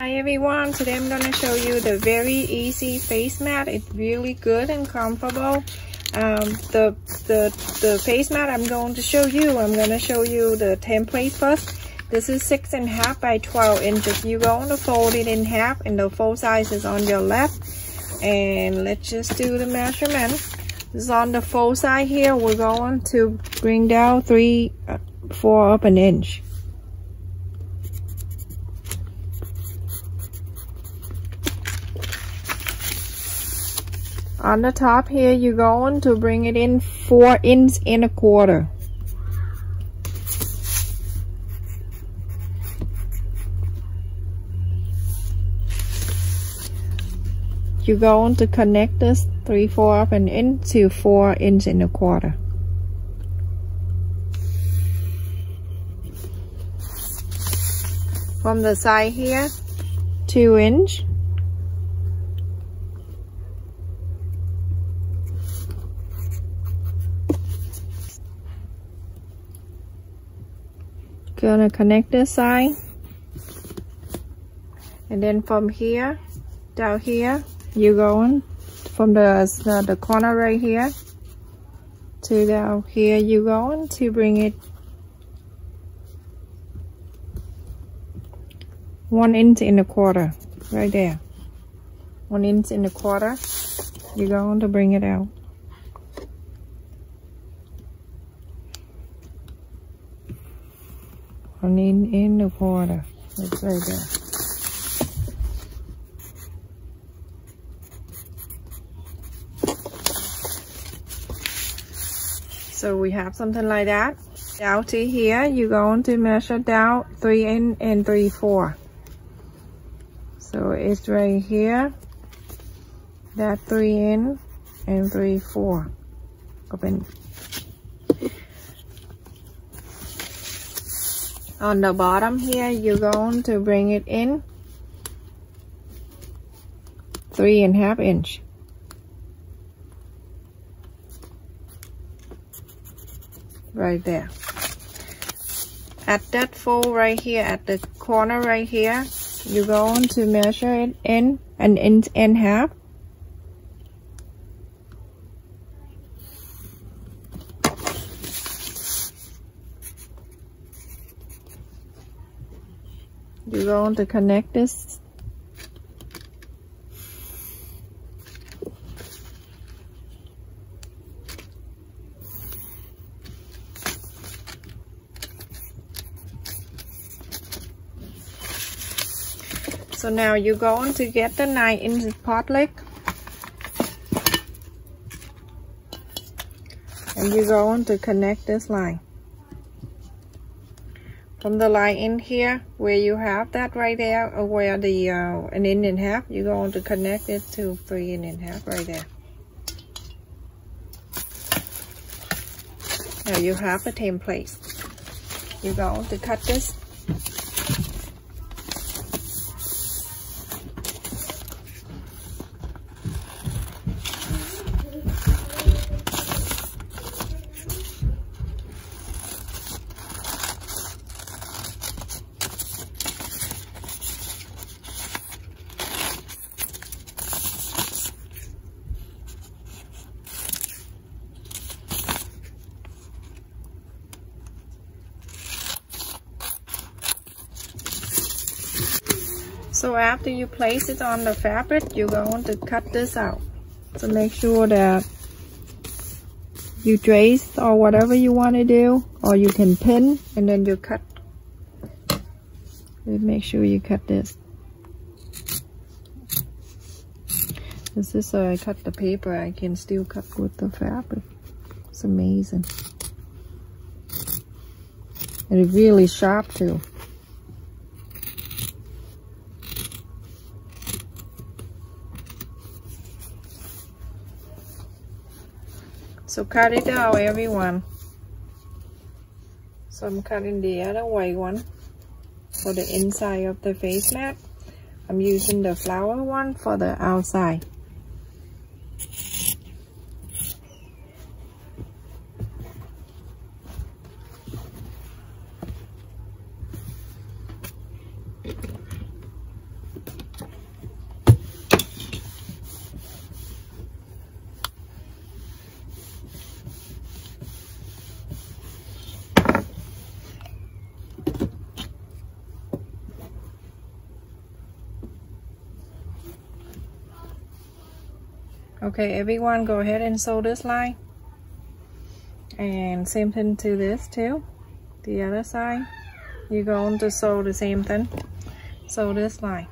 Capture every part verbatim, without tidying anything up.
Hi everyone, today I'm going to show you the very easy face mat. It's really good and comfortable. Um, the, the, the face mat I'm going to show you, I'm going to show you the template first. This is six and a half by twelve inches. You're going to fold it in half and the fold size is on your left. And let's just do the measurement. This is on the fold side here. We're going to bring down three, uh, four up an inch. On the top here, you're going to bring it in four inch and a quarter. You're going to connect this three four up and inch to four inch and a quarter. From the side here, two inch. Gonna connect this side, and then from here down here you're going from the uh, the corner right here to down here, you're going to bring it one inch and a quarter right there. One inch and a quarter you're going to bring it out. In in the corner, it's right there. So we have something like that. Down to here, you're going to measure down three in and three four. So it's right here. That three in and three four. Open. On the bottom here, you're going to bring it in three and a half inch. Right there. At that fold right here, at the corner right here, you're going to measure it in an inch and a half. You're going to connect this so now you're going to get the nine inch pot leg and you're going to connect this line. From the line in here, where you have that right there, or where the uh, an inch and a half, you're going to connect it to three and a half right there. Now you have the template. You're going to cut this. So after you place it on the fabric, you're going to cut this out. So make sure that you trace or whatever you want to do, or you can pin and then you cut. Make sure you cut this. This is so I cut the paper, I can still cut with the fabric. It's amazing. And it's really sharp too. So cut it out, everyone. So I'm cutting the other white one for the inside of the face mat. I'm using the flower one for the outside. Okay, everyone go ahead and sew this line, and same thing to this too, the other side. You're going to sew the same thing, sew this line.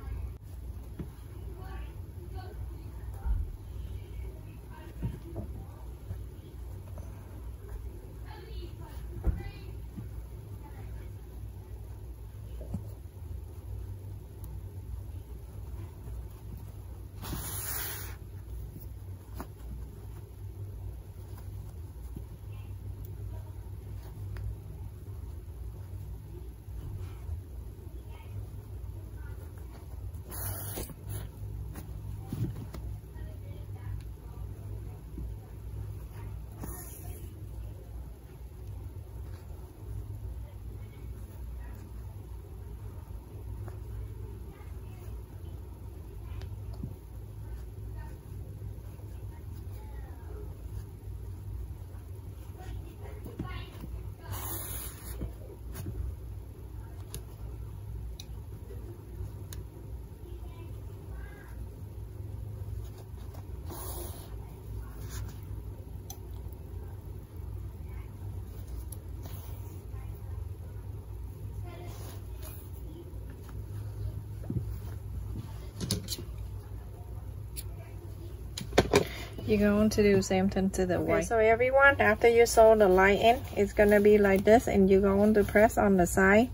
You're going to do the same thing to the white. Okay, so everyone, after you sew the line in, it's going to be like this, and you're going to press on the side.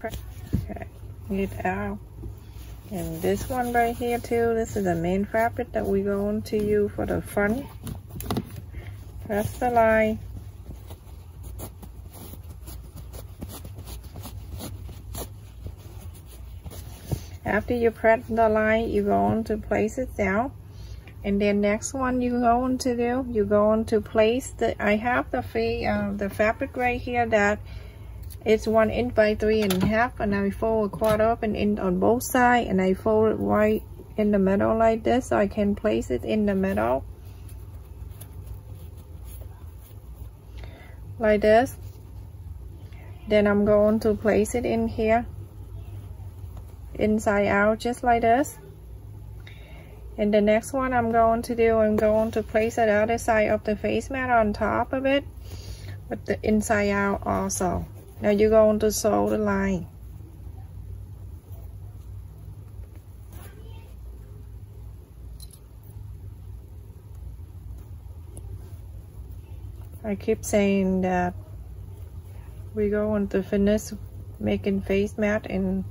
Press. Okay, get out. And this one right here too, this is the main fabric that we're going to use for the front. Press the line. After you press the line, you're going to place it down, and then next one you're going to do, you're going to place the, I have the free, uh, the fabric right here that it's one inch by three and a half, and I fold a quarter of an inch on both sides, and I fold it right in the middle like this, so I can place it in the middle like this. Then I'm going to place it in here, inside out, just like this. And the next one I'm going to do, I'm going to place the other side of the face mat on top of it with the inside out also. Now you're going to sew the line. I keep saying that we're going to finish making face mat and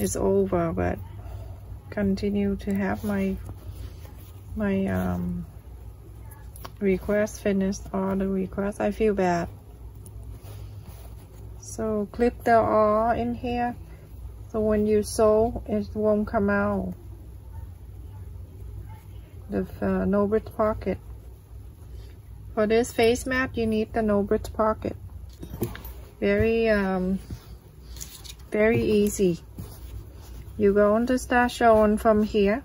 it's over, but continue to have my my um request finished, all the requests. I feel bad. So clip the all in here, so when you sew it won't come out the uh, no bridge pocket. For this face mat you need the no bridge pocket. Very um very easy. You're going to start sewing from here.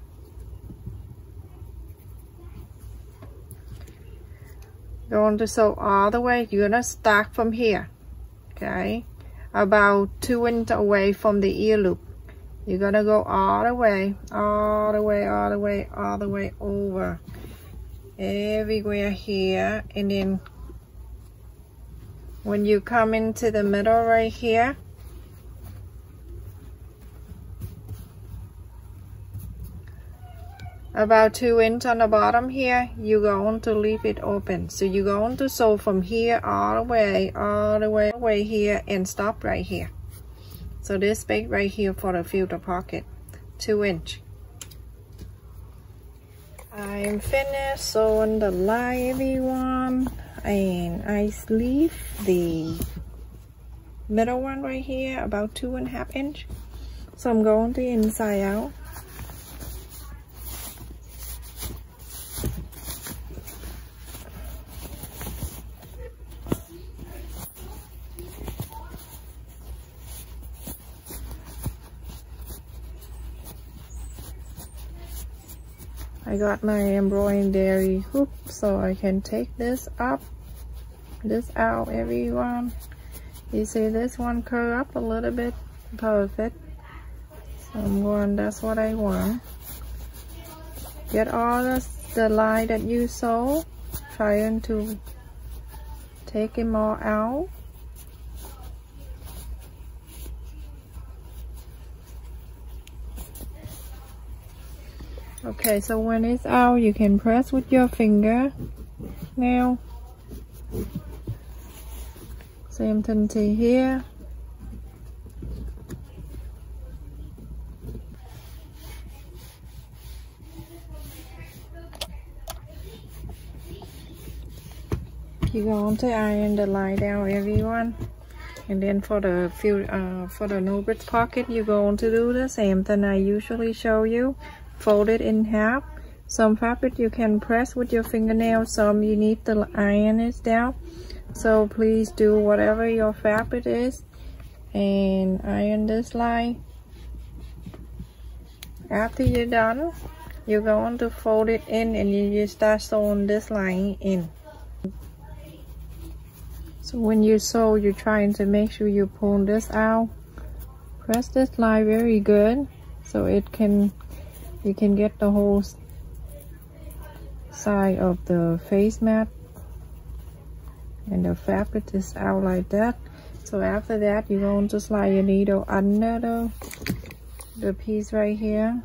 Going to sew all the way. You're gonna start from here, okay? About two inches away from the ear loop. You're gonna go all the way, all the way, all the way, all the way over. Everywhere here, and then when you come into the middle right here, about two inches on the bottom here, you're going to leave it open. So you're going to sew from here all the way, all the way, all the way here, and stop right here. So this space right here for the filter pocket, two inch. I'm finished sewing the line, everyone, and I leave the middle one right here about two and a half inch. So I'm going to inside out. I got my embroidery hoop, so I can take this up, this out, everyone. You see this one curve up a little bit, perfect. So I'm going, that's what I want. get all the, the line that you saw, trying to take them all out. Okay, so when it's out, you can press with your finger now. Same twenty here. You're going to iron the line down, everyone, and then for the few uh, for the nubit pocket, you're going to do the same thing I usually show you. Fold it in half. Some fabric you can press with your fingernail, some you need to iron it down. So please do whatever your fabric is and iron this line. After you're done, you're going to fold it in and you just start sewing this line in. So when you sew, you're trying to make sure you pull this out. Press this line very good so it can, you can get the whole side of the face mat and the fabric is out like that. So after that, you're going to slide your needle under the, the piece right here,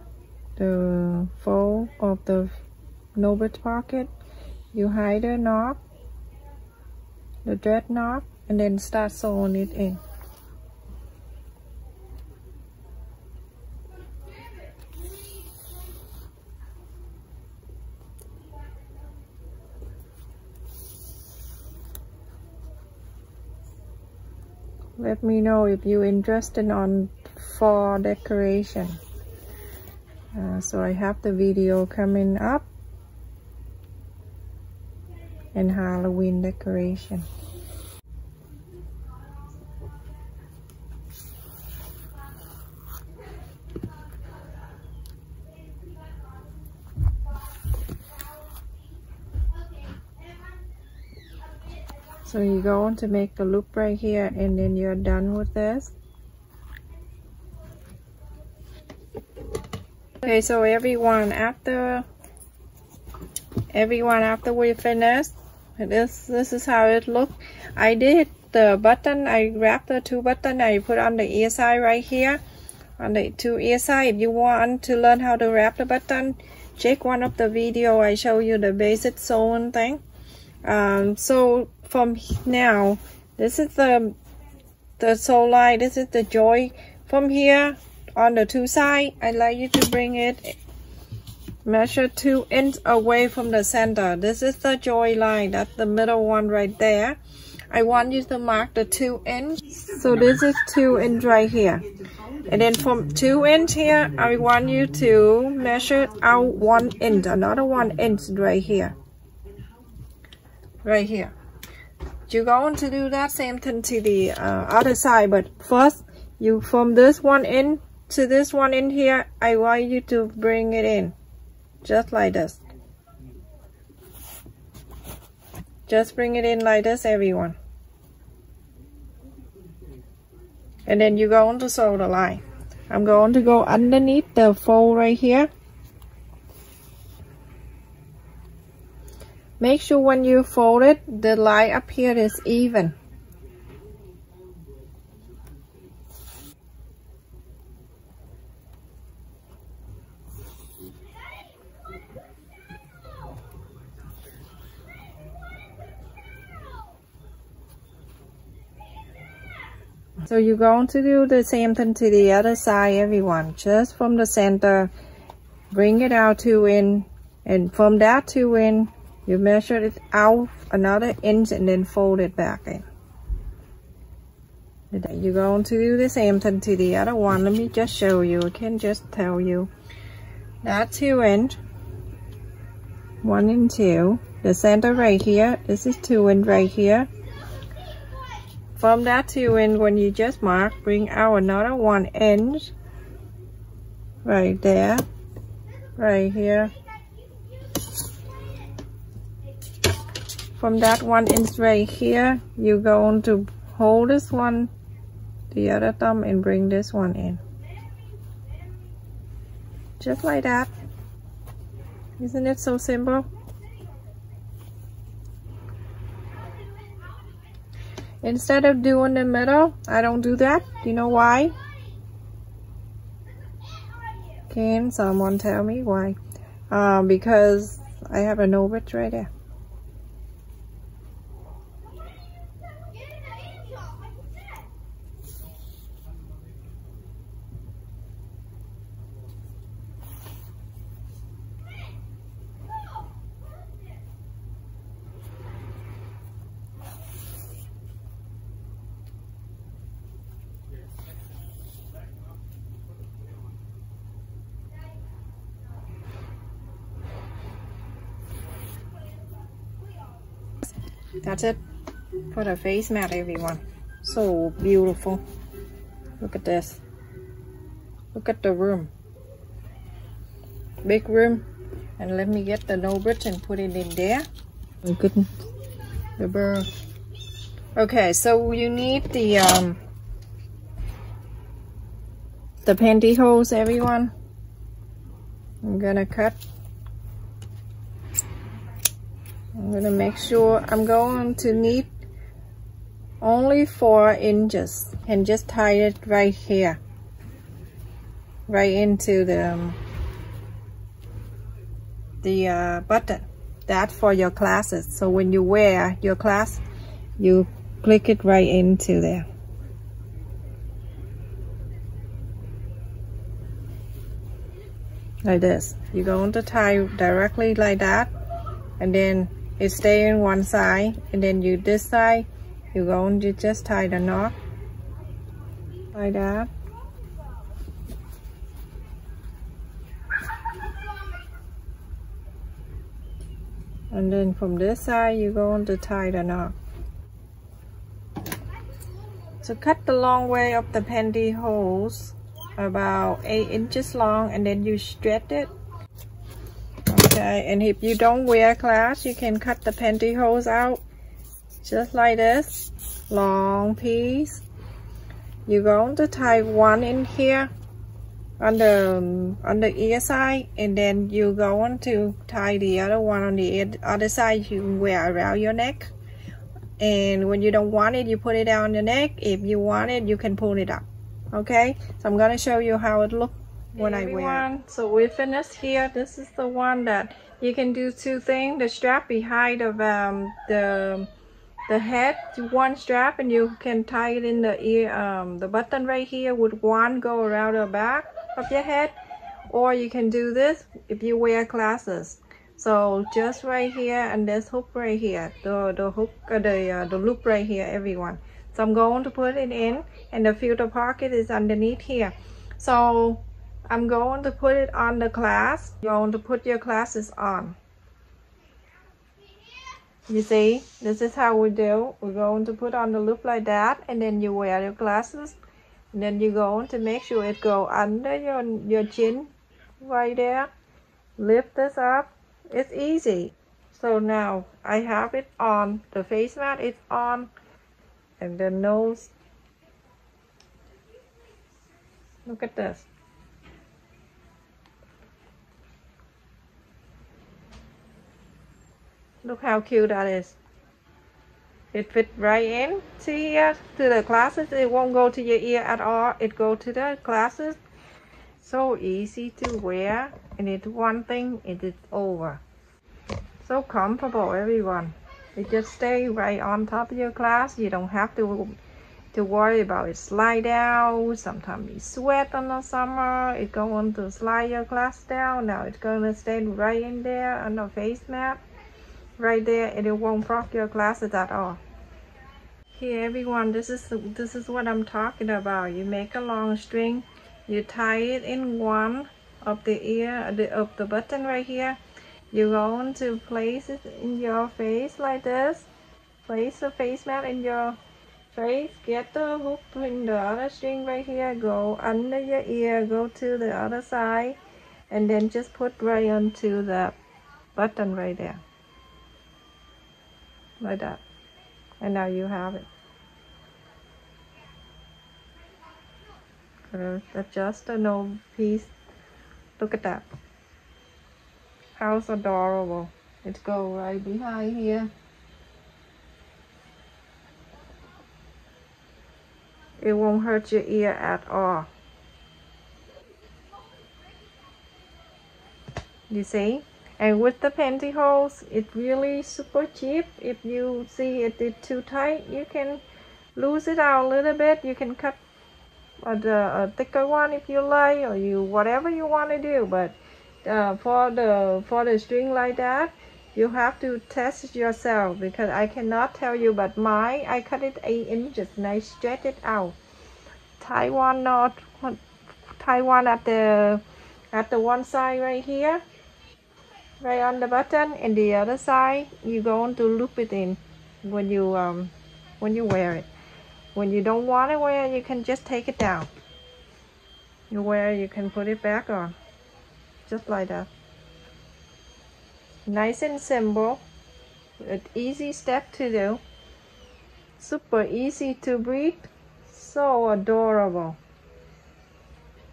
the fold of the nubit pocket. You hide the knob, the thread knot, and then start sewing it in. Let me know if you're interested on fall decoration. Uh, so I have the video coming up and Halloween decoration. So you're going to make the loop right here and then you're done with this. Okay, so everyone after everyone after we finish, This this is how it looks. I did the button. I wrapped the two buttons. I put on the ear side right here, on the two ear side. If you want to learn how to wrap the button, check one of the video. I show you the basic sewing thing. Um, so from now, this is the the sew line. This is the joint. From here on the two side, I like you to bring it. Measure two inches away from the center. This is the joint line. That's the middle one right there. I want you to mark the two inches. So this is two inch right here. And then from two inch here, I want you to measure out one inch, another one inch right here. Right here. You're going to do that same thing to the uh, other side, but first, you from this one inch to this one in here, I want you to bring it in. Just like this. Just bring it in like this, everyone. And then you're going to sew the line. I'm going to go underneath the fold right here. Make sure when you fold it, the line up here is even. So you're going to do the same thing to the other side, everyone. Just from the center, bring it out two in, and from that two in, you measure it out another inch and then fold it back in. You're going to do the same thing to the other one. Let me just show you. I can just tell you that two inch, one and two. The center right here. This is two inch right here. From that two inch, when you just mark, bring out another one inch right there, right here. From that one inch right here, you're going to hold this one, the other thumb, and bring this one in. Just like that. Isn't it so simple? Instead of doing the middle, I don't do that. Do you know why? Can someone tell me why? Uh, because I have an overt right there. That's it for the face mat, everyone. So beautiful. Look at this. Look at the room. Big room. And let me get the no bridge and put it in there. Oh goodness. The bird. Okay, so you need the um the pantyhose, everyone. I'm gonna cut. I'm gonna make sure I'm going to need only four inches and just tie it right here, right into the um, the uh, button. That for your classes. So when you wear your class, you click it right into there. Like this. You're going to tie directly like that, and then it stay in one side, and then you this side, you're going to just tie the knot like that. And then from this side, you're going to tie the knot. So cut the long way of the pantyhose, about eight inches long, and then you stretch it. Okay, and if you don't wear class, you can cut the pantyhose out just like this long piece. You're going to tie one in here on the on the ear side, and then you're going to tie the other one on the other side. You can wear around your neck, and when you don't want it, you put it down your neck. If you want it, you can pull it up. Okay, so I'm going to show you how it looks when I wear. So we finished here. This is the one that you can do two things. The strap behind of um, the the head, one strap, and you can tie it in the ear, um, the button right here would one go around the back of your head, or you can do this if you wear glasses. So just right here, and this hook right here, the the hook, uh, the uh, the loop right here, everyone. So I'm going to put it in, and the filter pocket is underneath here. So I'm going to put it on the class. You're going to put your glasses on. You see, this is how we do. We're going to put on the loop like that, and then you wear your glasses. And then you're going to make sure it go under your, your chin right there. Lift this up. It's easy. So now I have it on. The face mat is on. And the nose. Look at this. Look how cute that is. It fit right in to here, to the glasses. It won't go to your ear at all. It go to the glasses. So easy to wear, and it's one thing, it is over. So comfortable, everyone. It just stay right on top of your glass. You don't have to to worry about it slide down. Sometimes you sweat on the summer. It's going to slide your glass down. Now it's going to stay right in there on the face mat. Right there, and it won't block your glasses at all. Here, everyone, this is this is what I'm talking about. You make a long string, you tie it in one of the ear, the of the button right here. You're going to place it in your face like this. Place the face mat in your face. Get the hook in the other string right here. Go under your ear. Go to the other side, and then just put right onto the button right there. Like that, and now you have it. Adjust the nose piece. Look at that. How's adorable. Let's go right behind here. It won't hurt your ear at all. You see? And with the pantyhose, it's really super cheap. If you see it is too tight, you can loose it out a little bit. You can cut a, a thicker one if you like, or you whatever you want to do. But uh, for the for the string like that, you have to test it yourself, because I cannot tell you. But mine, I cut it eight inches and I stretch it out. Tie one knot, tie one at the at the one side right here, right on the button, and the other side you're going to loop it in when you um when you wear it. When you don't want to wear it, you can just take it down. You wear it, you can put it back on, just like that. Nice and simple, an easy step to do, super easy to breathe, so adorable.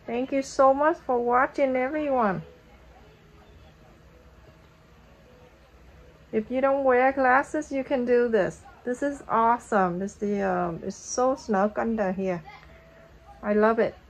Thank you so much for watching, everyone. If you don't wear glasses, you can do this. This is awesome. This the um, it's so snug under here. I love it.